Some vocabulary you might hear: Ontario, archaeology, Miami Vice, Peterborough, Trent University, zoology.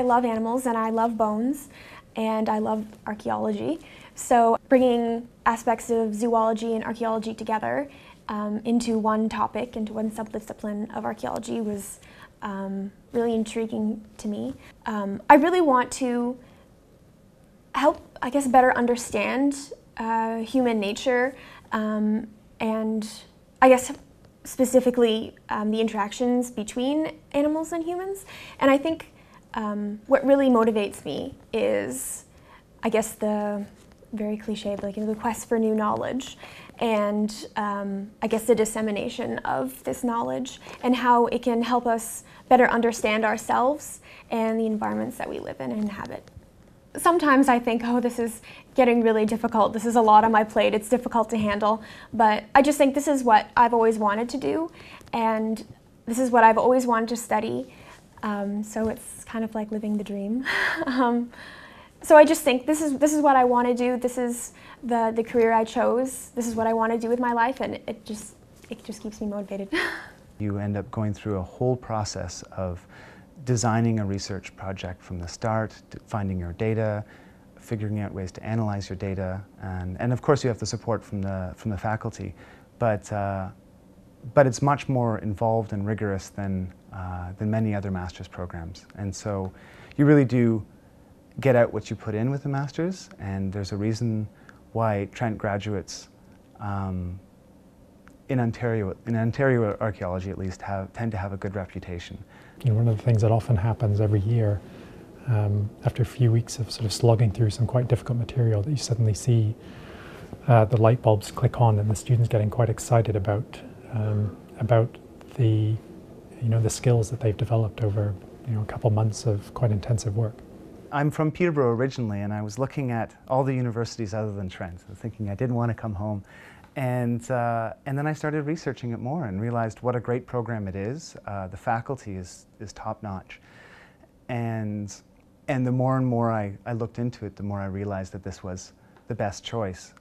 I love animals and I love bones and I love archaeology. So bringing aspects of zoology and archaeology together into one topic, into one subdiscipline of archaeology was really intriguing to me. I really want to help, I guess, better understand human nature and I guess specifically the interactions between animals and humans. And I think what really motivates me is, I guess, the very cliche, but like the quest for new knowledge and I guess the dissemination of this knowledge and how it can help us better understand ourselves and the environments that we live in and inhabit. Sometimes I think, oh, this is getting really difficult. This is a lot on my plate. It's difficult to handle. But I just think this is what I've always wanted to do, and this is what I've always wanted to study. So it's kind of like living the dream. So I just think this is what I want to do. This is the career I chose. This is what I want to do with my life, and it just keeps me motivated. You end up going through a whole process of designing a research project from the start, finding your data, figuring out ways to analyze your data, and of course you have the support from the faculty, but it's much more involved and rigorous than many other master's programs, and so you really do get out what you put in with the master's, and there's a reason why Trent graduates in Ontario archaeology at least, tend to have a good reputation. You know, one of the things that often happens every year, after a few weeks of sort of slogging through some quite difficult material, that you suddenly see the light bulbs click on, and the students getting quite excited about the the skills that they've developed over a couple months of quite intensive work. I'm from Peterborough originally, and I was looking at all the universities other than Trent, thinking I didn't want to come home. And then I started researching it more and realized what a great program it is. The faculty is top-notch. And the more and more I looked into it, the more I realized that this was the best choice